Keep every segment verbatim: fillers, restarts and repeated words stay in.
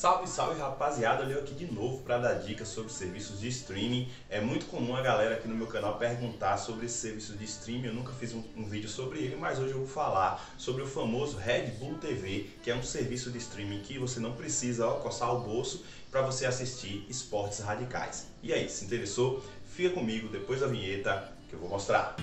Salve, salve, rapaziada, eu aqui de novo para dar dicas sobre serviços de streaming. É muito comum a galera aqui no meu canal perguntar sobre esse serviço de streaming. Eu nunca fiz um, um vídeo sobre ele, mas hoje eu vou falar sobre o famoso Red Bull T V, que é um serviço de streaming que você não precisa ó, coçar o bolso para você assistir esportes radicais. E aí, se interessou? Fica comigo depois da vinheta que eu vou mostrar.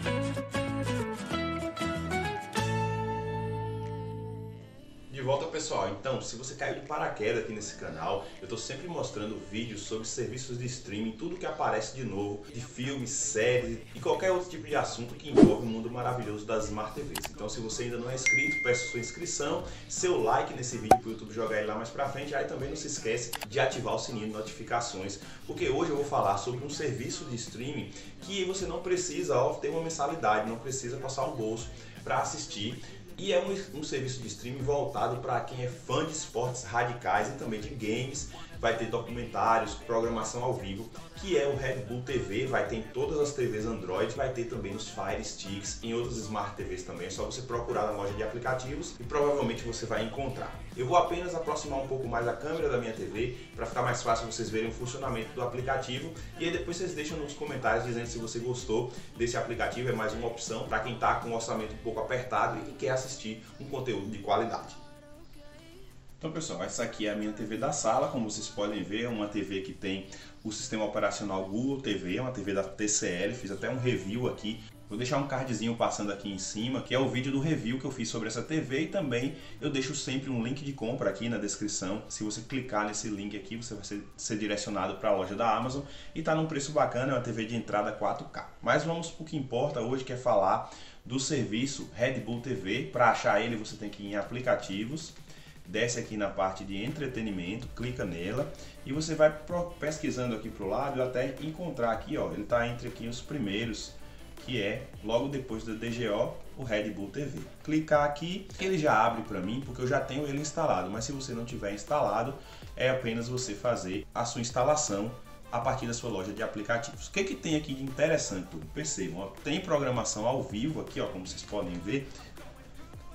De volta, pessoal. Então, se você caiu de paraquedas aqui nesse canal, eu estou sempre mostrando vídeos sobre serviços de streaming, tudo que aparece de novo, de filmes, séries e qualquer outro tipo de assunto que envolve o mundo maravilhoso das Smart T Vs. Então, se você ainda não é inscrito, peço sua inscrição, seu like nesse vídeo para o YouTube jogar ele lá mais para frente. Aí também não se esquece de ativar o sininho de notificações, porque hoje eu vou falar sobre um serviço de streaming que você não precisa ó, ter uma mensalidade, não precisa passar o bolso para assistir. E é um, um serviço de streaming voltado para quem é fã de esportes radicais e também de games. Vai ter documentários, programação ao vivo, que é o Red Bull T V. Vai ter em todas as T Vs Android, vai ter também nos Fire Sticks, em outras Smart T Vs também. É só você procurar na loja de aplicativos e provavelmente você vai encontrar. Eu vou apenas aproximar um pouco mais a câmera da minha T V para ficar mais fácil vocês verem o funcionamento do aplicativo. E aí depois vocês deixam nos comentários dizendo se você gostou desse aplicativo. É mais uma opção para quem está com o orçamento um pouco apertado e quer assistir assistir um conteúdo de qualidade. Então, pessoal, essa aqui é a minha T V da sala. Como vocês podem ver, é uma T V que tem o sistema operacional Google T V, é uma T V da T C L, fiz até um review aqui. Vou deixar um cardzinho passando aqui em cima, que é o vídeo do review que eu fiz sobre essa T V, e também eu deixo sempre um link de compra aqui na descrição. Se você clicar nesse link aqui, você vai ser, ser direcionado para a loja da Amazon e está num preço bacana, é uma T V de entrada quatro K. Mas vamos para o que importa hoje, que é falar do serviço Red Bull T V. Para achar ele, você tem que ir em aplicativos, desce aqui na parte de entretenimento, clica nela e você vai pesquisando aqui para o lado até encontrar aqui, ó, ele está entre aqui os primeiros, que é logo depois da D G O, o Red Bull T V. Clicar aqui, ele já abre para mim, porque eu já tenho ele instalado, mas se você não tiver instalado, é apenas você fazer a sua instalação a partir da sua loja de aplicativos. O que que tem aqui de interessante? Percebam, ó, tem programação ao vivo aqui, ó, como vocês podem ver,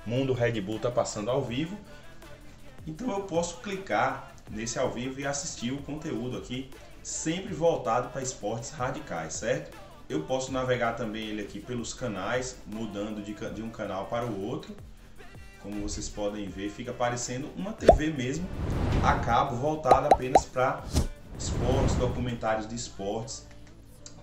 Mundo Red Bull está passando ao vivo, então eu posso clicar nesse ao vivo e assistir o conteúdo aqui, sempre voltado para esportes radicais, certo? Eu posso navegar também ele aqui pelos canais, mudando de, de um canal para o outro. Como vocês podem ver, fica aparecendo uma T V mesmo a cabo, voltada apenas para esportes, documentários de esportes.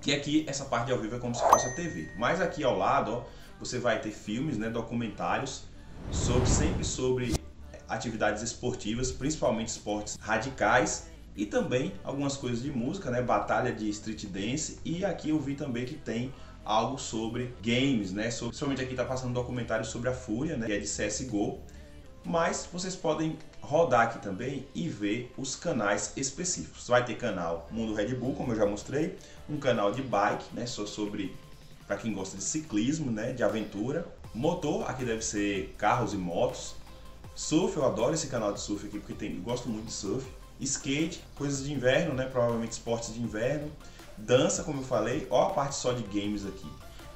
Que aqui, essa parte de ao vivo é como se fosse a T V. Mas aqui ao lado, ó, você vai ter filmes, né, documentários, sobre, sempre sobre atividades esportivas, principalmente esportes radicais. E também algumas coisas de música, né? Batalha de street dance. E aqui eu vi também que tem algo sobre games, né? Sobre, principalmente aqui está passando um documentário sobre a Fúria, né? Que é de C S G O. Mas vocês podem rodar aqui também e ver os canais específicos. Vai ter canal Mundo Red Bull, como eu já mostrei. Um canal de bike, né? Só sobre, para quem gosta de ciclismo, né? De aventura. Motor, aqui deve ser carros e motos. Surf, eu adoro esse canal de surf aqui, porque tem, eu gosto muito de surf. Skate, coisas de inverno, né? Provavelmente esportes de inverno. Dança, como eu falei, ó, a parte só de games aqui.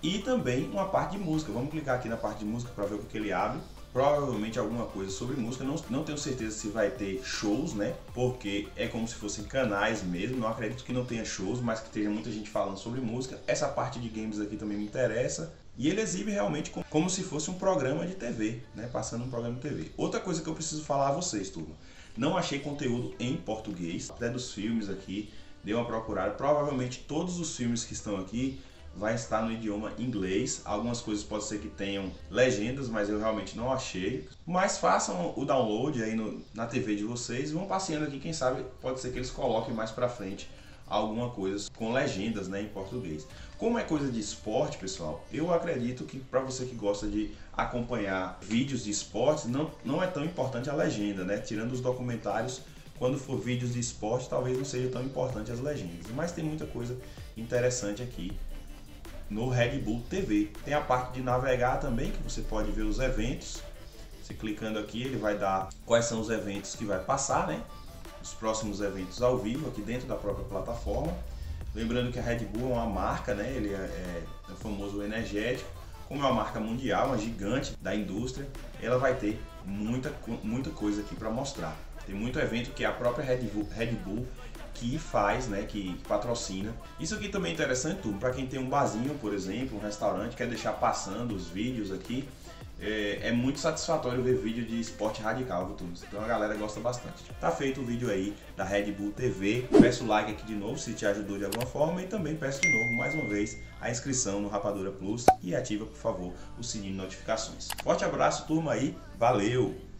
E também uma parte de música. Vamos clicar aqui na parte de música para ver o que ele abre. Provavelmente alguma coisa sobre música. Não, não tenho certeza se vai ter shows, né? Porque é como se fossem canais mesmo. Não acredito que não tenha shows, mas que tenha muita gente falando sobre música. Essa parte de games aqui também me interessa. E ele exibe realmente como, como se fosse um programa de T V, né? Passando um programa de T V. Outra coisa que eu preciso falar a vocês, turma. Não achei conteúdo em português, até dos filmes aqui, dei uma procurada. Provavelmente todos os filmes que estão aqui vai estar no idioma inglês. Algumas coisas pode ser que tenham legendas, mas eu realmente não achei. Mas façam o download aí no, na T V de vocês e vão passeando aqui, quem sabe pode ser que eles coloquem mais pra frente alguma coisa com legendas, né, em português. Como é coisa de esporte, pessoal, eu acredito que para você que gosta de acompanhar vídeos de esportes, não, não é tão importante a legenda, né? Tirando os documentários, quando for vídeos de esporte, talvez não seja tão importante as legendas. Mas tem muita coisa interessante aqui no Red Bull T V. Tem a parte de navegar também, que você pode ver os eventos. Você clicando aqui, ele vai dar quais são os eventos que vai passar, né? Os próximos eventos ao vivo aqui dentro da própria plataforma. Lembrando que a Red Bull é uma marca, né? Ele é, é, é o famoso energético. Como é uma marca mundial, uma gigante da indústria, ela vai ter muita, muita coisa aqui para mostrar. Tem muito evento que é a própria Red Bull, Red Bull que faz, né, que, que patrocina. Isso aqui também é interessante, tudo para quem tem um barzinho, por exemplo, um restaurante, quer deixar passando os vídeos aqui. É, é muito satisfatório ver vídeo de esporte radical, viu, turma? Então a galera gosta bastante. Tá feito o vídeo aí da Red Bull T V. Peço o like aqui de novo se te ajudou de alguma forma, e também peço de novo, mais uma vez, a inscrição no Rapadura Plus e ativa, por favor, o sininho de notificações. Forte abraço, turma aí. Valeu!